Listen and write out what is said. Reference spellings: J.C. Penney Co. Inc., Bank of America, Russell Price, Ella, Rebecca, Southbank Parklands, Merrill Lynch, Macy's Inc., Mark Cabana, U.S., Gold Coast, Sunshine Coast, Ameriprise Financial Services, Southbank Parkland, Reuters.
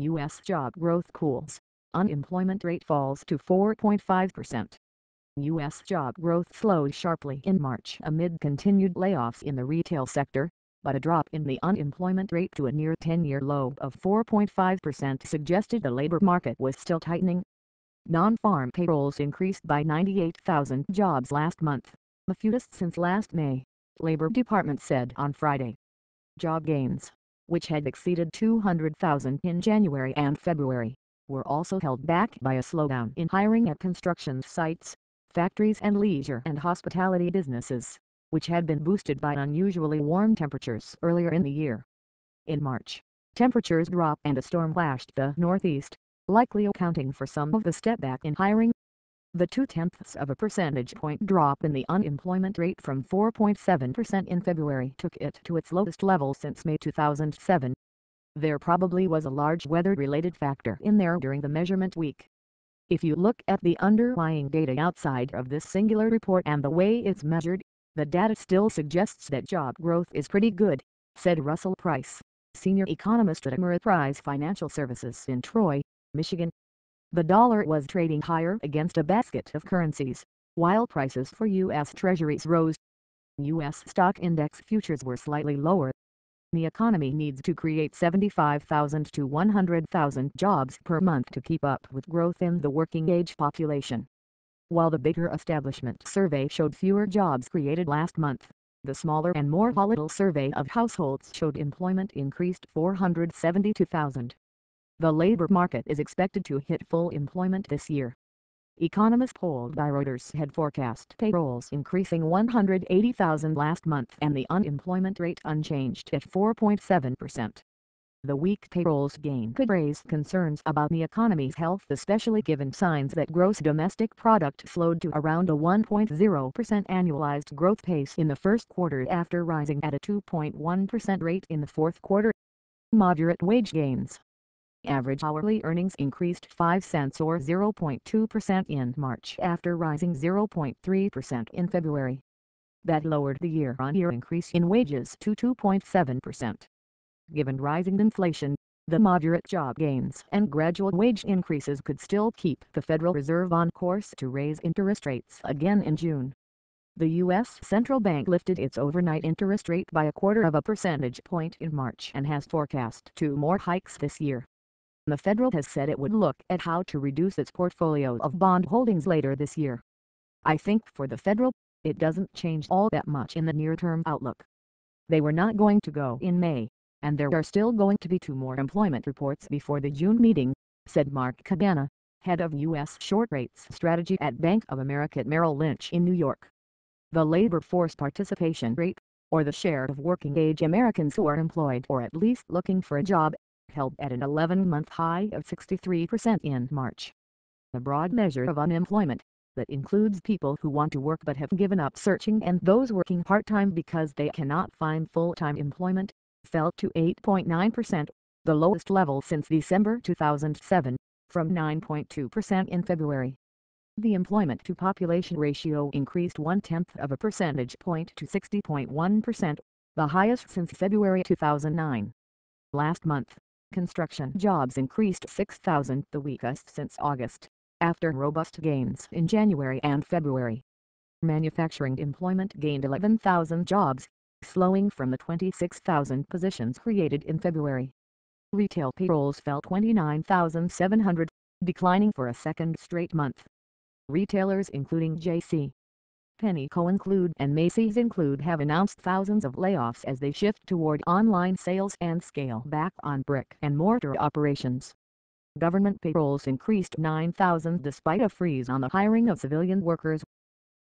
U.S. job growth cools, unemployment rate falls to 4.5%. U.S. job growth slowed sharply in March amid continued layoffs in the retail sector, but a drop in the unemployment rate to a near 10-year low of 4.5% suggested the labor market was still tightening. Non-farm payrolls increased by 98,000 jobs last month, the fewest since last May, Labor Department said on Friday. Job gains, which had exceeded 200,000 in January and February, were also held back by a slowdown in hiring at construction sites, factories and leisure and hospitality businesses, which had been boosted by unusually warm temperatures earlier in the year. In March, temperatures dropped and a storm lashed the Northeast, likely accounting for some of the step back in hiring. The 0.2 percentage point drop in the unemployment rate from 4.7% in February took it to its lowest level since May 2007. There probably was a large weather-related factor in there during the measurement week. If you look at the underlying data outside of this singular report and the way it's measured, the data still suggests that job growth is pretty good, said Russell Price, senior economist at Ameriprise Financial Services in Troy, Michigan. The dollar was trading higher against a basket of currencies, while prices for U.S. Treasuries rose. U.S. stock index futures were slightly lower. The economy needs to create 75,000 to 100,000 jobs per month to keep up with growth in the working-age population. While the bigger establishment survey showed fewer jobs created last month, the smaller and more volatile survey of households showed employment increased 472,000. The labor market is expected to hit full employment this year. Economists polled by Reuters had forecast payrolls increasing 180,000 last month and the unemployment rate unchanged at 4.7%. The weak payrolls gain could raise concerns about the economy's health, especially given signs that gross domestic product slowed to around a 1.0% annualized growth pace in the first quarter after rising at a 2.1% rate in the fourth quarter. Moderate wage gains. Average hourly earnings increased 5 cents or 0.2% in March after rising 0.3% in February. That lowered the year-on-year increase in wages to 2.7%. Given rising inflation, the moderate job gains and gradual wage increases could still keep the Federal Reserve on course to raise interest rates again in June. The U.S. central bank lifted its overnight interest rate by 0.25 percentage point in March and has forecast 2 more hikes this year. The Federal has said it would look at how to reduce its portfolio of bond holdings later this year. I think for the Federal, it doesn't change all that much in the near-term outlook. They were not going to go in May, and there are still going to be 2 more employment reports before the June meeting, said Mark Cabana, head of U.S. short rates strategy at Bank of America at Merrill Lynch in New York. The labor force participation rate, or the share of working-age Americans who are employed or at least looking for a job, held at an 11-month high of 63% in March. A broad measure of unemployment, that includes people who want to work but have given up searching and those working part-time because they cannot find full-time employment, fell to 8.9%, the lowest level since December 2007, from 9.2% in February. The employment-to-population ratio increased 0.1 percentage point to 60.1%, the highest since February 2009. Last month, construction jobs increased 6,000, the weakest since August, after robust gains in January and February. Manufacturing employment gained 11,000 jobs, slowing from the 26,000 positions created in February. Retail payrolls fell 29,700, declining for a second straight month. Retailers including J.C. Penney Co. Inc. and Macy's Inc. have announced thousands of layoffs as they shift toward online sales and scale back on brick-and-mortar operations. Government payrolls increased 9,000 despite a freeze on the hiring of civilian workers,